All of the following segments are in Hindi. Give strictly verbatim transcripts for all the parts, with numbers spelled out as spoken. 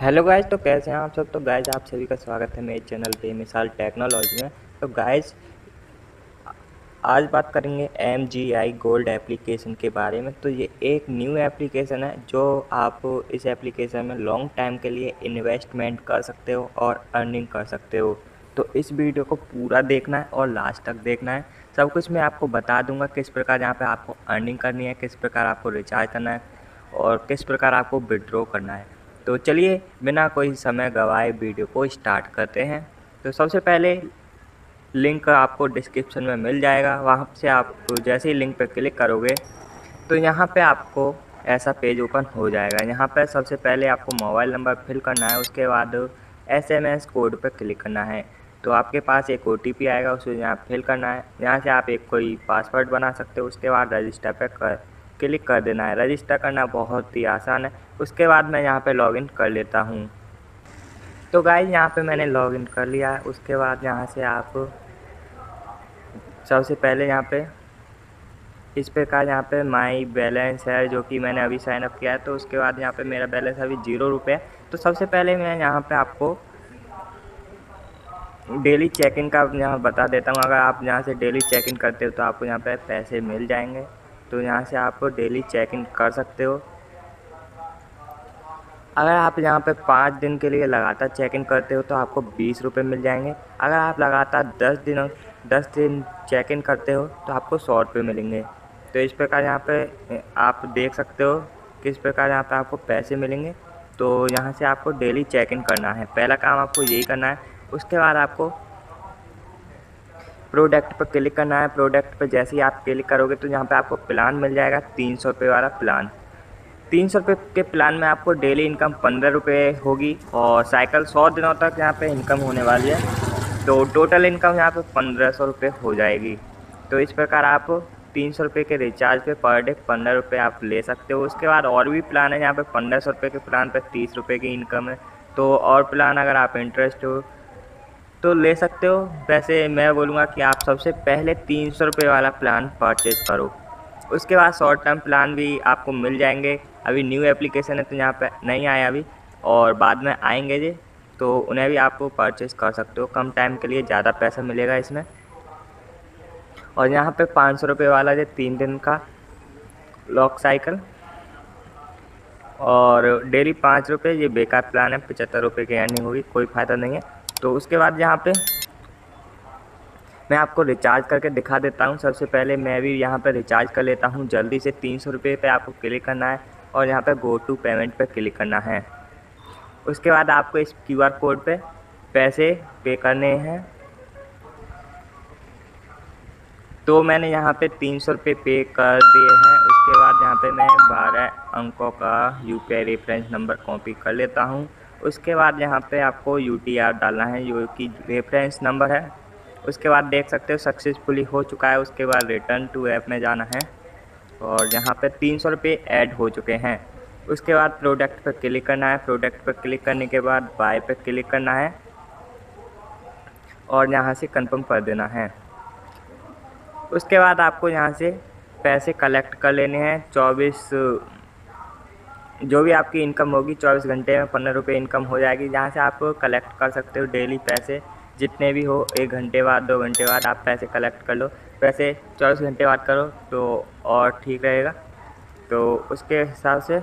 हेलो गाइज, तो कैसे हैं आप सब। तो गाइज आप सभी का स्वागत है मेरे चैनल बेमिसाल टेक्नोलॉजी में। तो गाइज आज बात करेंगे M G I gold application के बारे में। तो ये एक न्यू एप्लीकेशन है जो आप इस एप्लीकेशन में लॉन्ग टाइम के लिए इन्वेस्टमेंट कर सकते हो और अर्निंग कर सकते हो। तो इस वीडियो को पूरा देखना है और लास्ट तक देखना है। सब कुछ मैं आपको बता दूंगा, किस प्रकार यहाँ पर आपको अर्निंग करनी है, किस प्रकार आपको रिचार्ज करना है और किस प्रकार आपको विड्रॉ करना है। तो चलिए बिना कोई समय गवाए वीडियो को स्टार्ट करते हैं। तो सबसे पहले लिंक आपको डिस्क्रिप्शन में मिल जाएगा, वहाँ से आप जैसे ही लिंक पर क्लिक करोगे तो यहाँ पे आपको ऐसा पेज ओपन हो जाएगा। यहाँ पर सबसे पहले आपको मोबाइल नंबर फिल करना है, उसके बाद एसएमएस कोड पर क्लिक करना है। तो आपके पास एक ओटीपी आएगा, उसको यहाँ फिल करना है। यहाँ से आप एक कोई पासवर्ड बना सकते हो, उसके बाद रजिस्टर पर क्लिक कर देना है। रजिस्टर करना बहुत ही आसान है। उसके बाद मैं यहाँ पे लॉगिन कर लेता हूँ। तो गाइज यहाँ पे मैंने लॉगिन कर लिया है। उसके बाद यहाँ से आप सबसे पहले यहाँ पे इस पे का यहाँ पे माई बैलेंस है जो कि मैंने अभी साइन अप किया है। तो उसके बाद यहाँ पे मेरा बैलेंस अभी जीरो रुपये है। तो सबसे पहले मैं यहाँ पे आपको डेली चेक इन का यहाँ बता देता हूँ। अगर आप यहाँ से डेली चेक इन करते हो तो आपको यहाँ पर पैसे मिल जाएंगे। तो यहाँ से आप डेली चेक इन कर सकते हो। अगर आप यहाँ पे पाँच दिन के लिए लगातार चेक इन करते हो तो आपको बीस रुपये मिल जाएंगे। अगर आप लगातार दस दिनों दस दिन चेक इन करते हो तो आपको सौ रुपये मिलेंगे। तो इस प्रकार यहाँ पे आप देख सकते हो किस प्रकार यहाँ पे आपको पैसे मिलेंगे। तो यहाँ से आपको डेली चेक इन करना है, पहला काम आपको यही करना है। उसके बाद आपको प्रोडक्ट पर क्लिक करना है। प्रोडक्ट पर जैसे ही आप क्लिक करोगे तो यहाँ पे आपको प्लान मिल जाएगा, तीन सौ रुपये वाला प्लान। तीन सौ रुपये के प्लान में आपको डेली इनकम पंद्रह रुपये होगी और साइकिल सौ दिनों तक यहाँ पे इनकम होने वाली है। तो टोटल इनकम यहाँ पे पंद्रह सौ रुपये हो जाएगी। तो इस प्रकार आप तीन सौ रुपये के रिचार्ज पे पर डे पंद्रह रुपये आप ले सकते हो। उसके बाद और भी प्लान है, यहाँ पर पंद्रह सौ रुपये के प्लान पर तीस रुपये की इनकम है। तो और प्लान अगर आप इंटरेस्ट हो तो ले सकते हो। वैसे मैं बोलूँगा कि आप सबसे पहले तीन सौ रुपये वाला प्लान परचेज़ करो। उसके बाद शॉर्ट टर्म प्लान भी आपको मिल जाएंगे। अभी न्यू एप्लीकेशन है तो यहाँ पे नहीं आया अभी, और बाद में आएंगे जी, तो उन्हें भी आपको परचेज़ कर सकते हो। कम टाइम के लिए ज़्यादा पैसा मिलेगा इसमें। और यहाँ पे पाँच सौ रुपये वाला जी तीन दिन का लॉक साइकिल और डेली पाँच रुपये, ये बेकार प्लान है, पचहत्तर रुपये की अर्निंग होगी, कोई फ़ायदा नहीं है। तो उसके बाद यहाँ पे मैं आपको रिचार्ज करके दिखा देता हूँ। सबसे पहले मैं भी यहाँ पे रिचार्ज कर लेता हूँ जल्दी से। तीन सौ रुपये पर आपको क्लिक करना है और यहाँ पे गो टू पेमेंट पे क्लिक करना है। उसके बाद आपको इस क्यूआर कोड पे पैसे पे करने हैं। तो मैंने यहाँ पे तीन सौ रुपये पे कर दिए हैं। उसके बाद यहाँ पे मैं बारह अंकों का यूपीआई रेफरेंस नंबर कॉपी कर लेता हूँ। उसके बाद यहाँ पे आपको यूटीआर डालना है जो कि रेफरेंस नंबर है। उसके बाद देख सकते हो सक्सेसफुली हो चुका है। उसके बाद रिटर्न टू ऐप में जाना है और यहाँ पे तीन सौ रुपये ऐड हो चुके हैं। उसके बाद प्रोडक्ट पर क्लिक करना है। प्रोडक्ट पर क्लिक करने के बाद बाय पर क्लिक करना है और यहाँ से कंफर्म कर देना है। उसके बाद आपको यहाँ से पैसे कलेक्ट कर लेने हैं। चौबीस जो भी आपकी इनकम होगी चौबीस घंटे में पंद्रह रुपये इनकम हो जाएगी। जहाँ से आप कलेक्ट कर सकते हो डेली पैसे जितने भी हो। एक घंटे बाद, दो घंटे बाद आप पैसे कलेक्ट कर लो। पैसे चौबीस घंटे बाद करो तो और ठीक रहेगा। तो उसके हिसाब से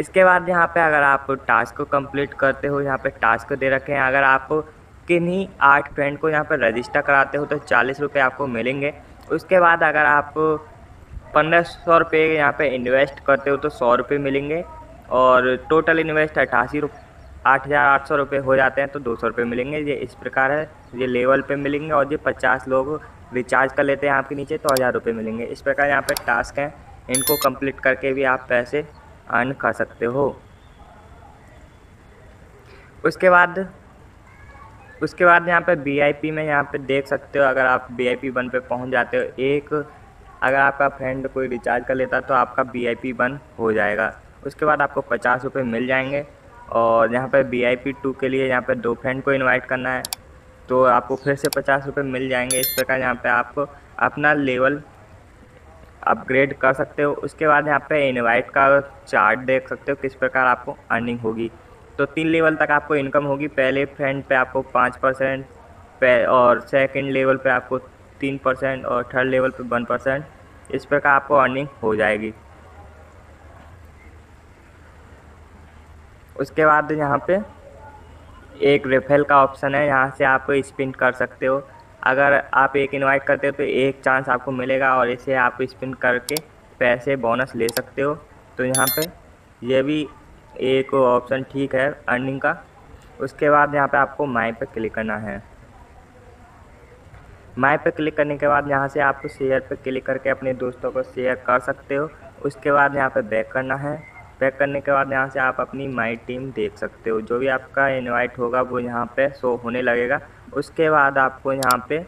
इसके बाद यहाँ पे अगर आप टास्क को कंप्लीट करते हो, यहाँ पे टास्क दे रखे हैं। अगर आप किन्हीं आठ फ्रेंड को यहाँ पे रजिस्टर कराते हो तो चालीस रुपये आपको मिलेंगे। उसके बाद अगर आप पंद्रह सौ रुपये यहाँ पर इन्वेस्ट करते हो तो सौ रुपये मिलेंगे और टोटल इन्वेस्ट अट्ठासी रुपये आठ हज़ार आठ सौ रुपये हो जाते हैं। तो दो सौ रुपये मिलेंगे। ये इस प्रकार है, ये लेवल पे मिलेंगे। और ये पचास लोग रिचार्ज कर लेते हैं आपके नीचे तो हज़ार रुपये मिलेंगे। इस प्रकार यहाँ पे टास्क हैं, इनको कंप्लीट करके भी आप पैसे अर्न कर सकते हो। उसके बाद उसके बाद यहाँ पे वीआईपी में यहाँ पे देख सकते हो। अगर आप वीआईपी वन पे पहुँच जाते हो, एक अगर आपका फ्रेंड कोई रिचार्ज कर लेता तो आपका वीआईपी वन हो जाएगा। उसके बाद आपको पचास रुपये मिल जाएंगे। और यहाँ पर वी आई पी टू के लिए यहाँ पर दो फ्रेंड को इनवाइट करना है तो आपको फिर से पचास रुपये मिल जाएंगे। इस प्रकार यहाँ पे आपको अपना लेवल अपग्रेड कर सकते हो। उसके बाद यहाँ पे इनवाइट का चार्ट देख सकते हो किस प्रकार आपको अर्निंग होगी। तो तीन लेवल तक आपको इनकम होगी। पहले फ्रेंड पे आपको पाँच परसेंट पे और सेकंड लेवल पे आपको तीन परसेंट और थर्ड लेवल पे वन परसेंट इस प्रकार आपको अर्निंग हो जाएगी। उसके बाद यहाँ पे एक रेफेल का ऑप्शन है, यहाँ से आप स्पिन कर सकते हो। अगर आप एक इनवाइट करते हो तो एक चांस आपको मिलेगा और इसे आप स्पिन करके पैसे बोनस ले सकते हो। तो यहाँ पे यह भी एक ऑप्शन ठीक है अर्निंग का। उसके बाद यहाँ पे आपको माई पे क्लिक करना है। माई पे क्लिक करने के बाद यहाँ से आप शेयर पे क्लिक करके अपने दोस्तों को शेयर कर सकते हो। उसके बाद यहाँ पे बैक करना है। बैक करने के बाद यहाँ से आप अपनी माई टीम देख सकते हो। जो भी आपका इनवाइट होगा वो यहाँ पे शो होने लगेगा। उसके बाद आपको यहाँ पे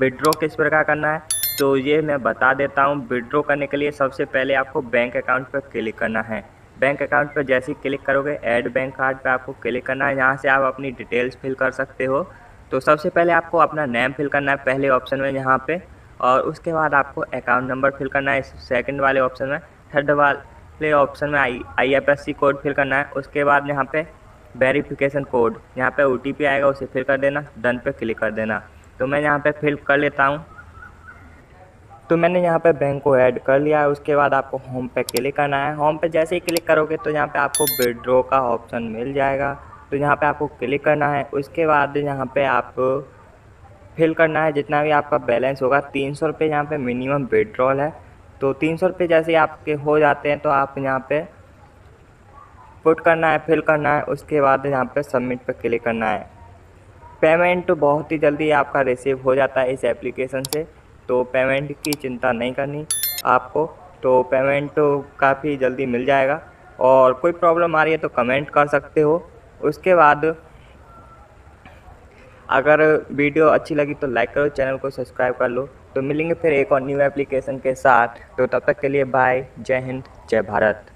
विड्रॉ किस प्रकार करना है तो ये मैं बता देता हूँ। विड्रॉ करने के लिए सबसे पहले आपको बैंक अकाउंट पर क्लिक करना है। बैंक अकाउंट पर जैसे ही क्लिक करोगे ऐड बैंक कार्ड पर आपको क्लिक करना है। यहाँ से आप अपनी डिटेल्स फिल कर सकते हो। तो सबसे पहले आपको अपना नेम फिल करना है पहले ऑप्शन में यहाँ पे, और उसके बाद आपको अकाउंट नंबर फिल करना है सेकंड वाले ऑप्शन में, थर्ड वाले ऑप्शन में आई आईएफएससी कोड फिल करना है। उसके बाद यहाँ पे वेरिफिकेशन कोड, यहाँ पे ओटीपी आएगा उसे फिल कर देना, डन पे क्लिक कर देना। तो मैं यहाँ पे फिल कर लेता हूँ। तो मैंने यहाँ पे बैंक को ऐड कर लिया है। उसके बाद आपको होम पे क्लिक करना है। होम पे जैसे ही क्लिक करोगे तो यहाँ पे आपको विड्रॉ का ऑप्शन मिल जाएगा। तो यहाँ पे आपको क्लिक करना है। उसके बाद यहाँ पे आप फिल करना है जितना भी आपका बैलेंस होगा। तीन सौ रुपये यहाँ पर मिनिमम विड्रॉल है। तो तीन सौ रुपये जैसे आपके हो जाते हैं तो आप यहाँ पर पुट करना है, फिल करना है। उसके बाद यहाँ पे सबमिट पर क्लिक करना है। पेमेंट तो बहुत ही जल्दी आपका रिसीव हो जाता है इस एप्लीकेशन से, तो पेमेंट की चिंता नहीं करनी आपको। तो पेमेंट तो काफ़ी जल्दी मिल जाएगा, और कोई प्रॉब्लम आ रही है तो कमेंट कर सकते हो। उसके बाद अगर वीडियो अच्छी लगी तो लाइक करो, चैनल को सब्सक्राइब कर लो। तो मिलेंगे फिर एक और न्यू एप्लीकेशन के साथ। तो तब तक के लिए बाय, जय हिंद, जय भारत।